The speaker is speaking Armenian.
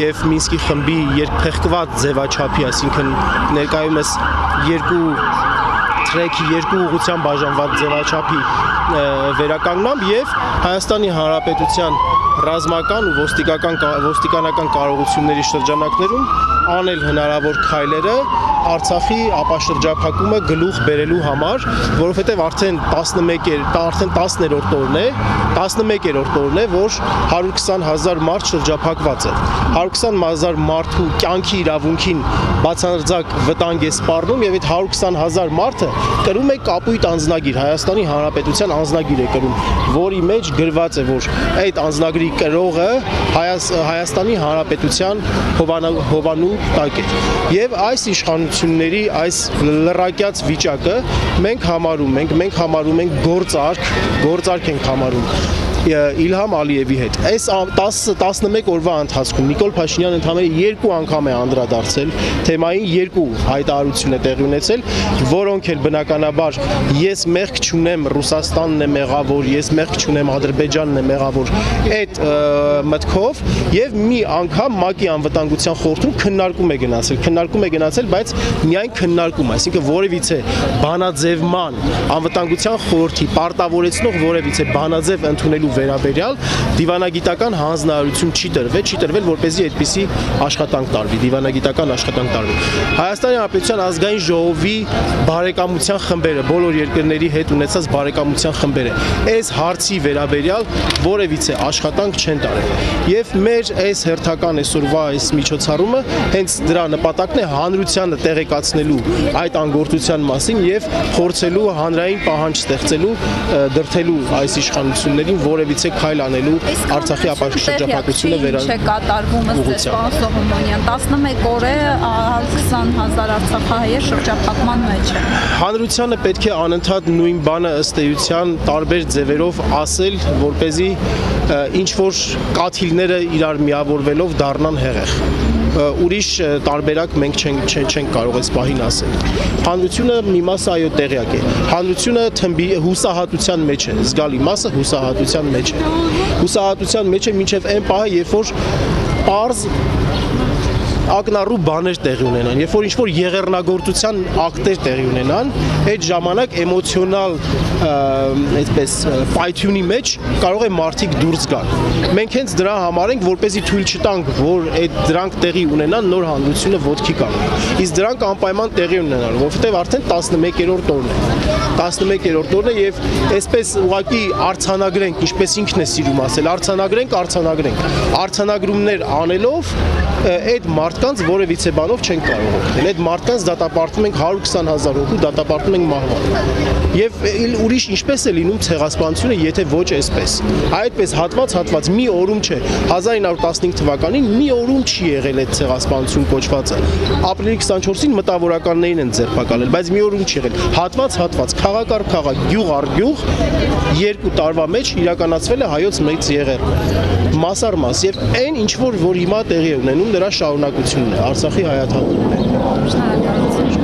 եւ Մինսկի խմբի երկփեղկված ձևաչափի, այսինքն ներկայումս երկու թրեքի երկու ուղղությամբ բաժանված ձևաչափի վերականգնումը եւ Հայաստանի Հանրապետության ռազմական ու ոստիկանական կարողությունների շրջանակներում անել հնարավոր քայլերը Արցախի ապաշրջափակումը գլուխ բերելու համար, որովհետեւ արդեն 11-րդ օրն է, 11-րդ օրն է, որ 120,000 մարդ շրջափակված է։ 120,000 մարդու կյանքի իրավունքին բացարձակ վտանգ է սպառնում եւ այդ 120,000 մարդը կրում է կապույտ անձնագիր, Հայաստանի Հանրապետության անձնագիր է կրում, որի մեջ գրված է, որ այդ անձնագրի կրողը Հայաստանի Հանրապետության հովանու տակ է։ Եվ այս իշխանության այս լրակյաց վիճակը մենք համարում ենք գործարք ենք համարում Իլհամ Ալիևի հետ։ Այս 10-11 օրվա ընթացքում Նիկոլ Փաշինյանը ընդամենը երկու անգամ է անդրադարձել, թեմային երկու հայտարարություն է տեղի ունեցել, որոնք էլ բնականաբար ես մեղք չունեմ, Ռուսաստանն է մեղավոր, ես մեղք չունեմ, Ադրբեջանն է մեղավոր, այդ մտքով եւ մի անգամ ՄԱԿ-ի անվտանգության խորհրդում քննարկում է գնացել, բայց միայն քննարկում, այսինքն որևիցե բանաձևման անվտանգության խորհրդի պարտավորեցնող որևիցե բանաձև ընդունելու վերաբերյալ դիվանագիտական հանձնարարություն չի տրվել, որպեսզի այդպիսի աշխատանք տարվի, դիվանագիտական աշխատանք տարվի։ Հայաստանի Հանրապետության ազգային ժողովի բարեկամության խմբերը, բոլոր երկրների հետ ունեցած բարեկամության խմբերը, այս հարցի վերաբերյալ որևիցե աշխատանք չեն տարել։ Եվ մեր այս հերթական այսօրվա այս միջոցառումը հենց դրա նպատակն է հանրությանը տեղեկացնելու այդ անգործության մասին եւ փորձելու հանրային պահանջ ստեղծելու, դրդելու այս իշխանություններին որևիցե քայլ անելու Արցախի ապաշրջափակությունը վերանայելու կատարվում է Ստեփան Սողոմոնյան 11 օր է 120,000 արցախահայեր շրջափակման մեջ են։ Հանրությանը պետք է անընդհատ նույն բանը ըստ էության տարբեր ձևերով ասել, որպեսզի ինչ որ կաթիլները իրար միավորվելով դառնան հեղեղ։ Ուրիշ տարբերակ մենք չենք կարող այս պահին ասել։ Հանրությունը մի մասը այո տեղյակ է։ Հանրությունը թմբի հուսահատության մեջ է, զգալի մասը հուսահատության մեջ է։ Հուսահատության մեջ է մինչև այն պահը, երբ որ պարզ ակնառու բաներ տեղի ունենան, երբ որ ինչ որ եղեռնագործության ակտեր տեղի ունենան, այդ ժամանակ էմոցիոնալ, այսպես պայթյունի մեջ կարող է մարդիկ դուրս գան։ Մենք հենց դրա համար ենք, որպեսզի թույլ չտանք, որ այդ դրանք տեղի ունենան, նոր հանրությունը ոտքի կանգնի։ Իսկ դրանք անպայման տեղի ունենան, որովհետև արդեն 11-րդ օրն է։ 11-րդ օրն է եւ այսպես ուղղակի արցանագրենք, ինչպես ինքն է սիրում ասել, արցանագրենք, արցանագրումներ անելով այդ մարդկանց որևիցե բանով չեն կարող օգնել։ Այդ մարդկանց դատապարտում ենք 120,000 հոգու, դատապարտում ենք մահվան։ Եվ ուրիշ ինչպես է լինում ցեղասպանությունը, եթե ոչ այսպես։ Այդպես հատված մի օրում չէ։ 1915 թվականին մի օրում չի եղել այդ ցեղասպանություն կոչվածը։ Ապրիլի 24-ին մտավորականներին են ձերբակալել, բայց մի օրում չի եղել։ Հատված, քաղաք առ քաղաք, գյուղ առ գյուղ երկու տարվա մեջ իրականացվել է հայոց մեծ եղեռն։ Մաս առ մաս եւ այն ինչ որ հիմա տեղի է ունենում, նրա շարունակությունն է, Արցախի հայաթափումն է։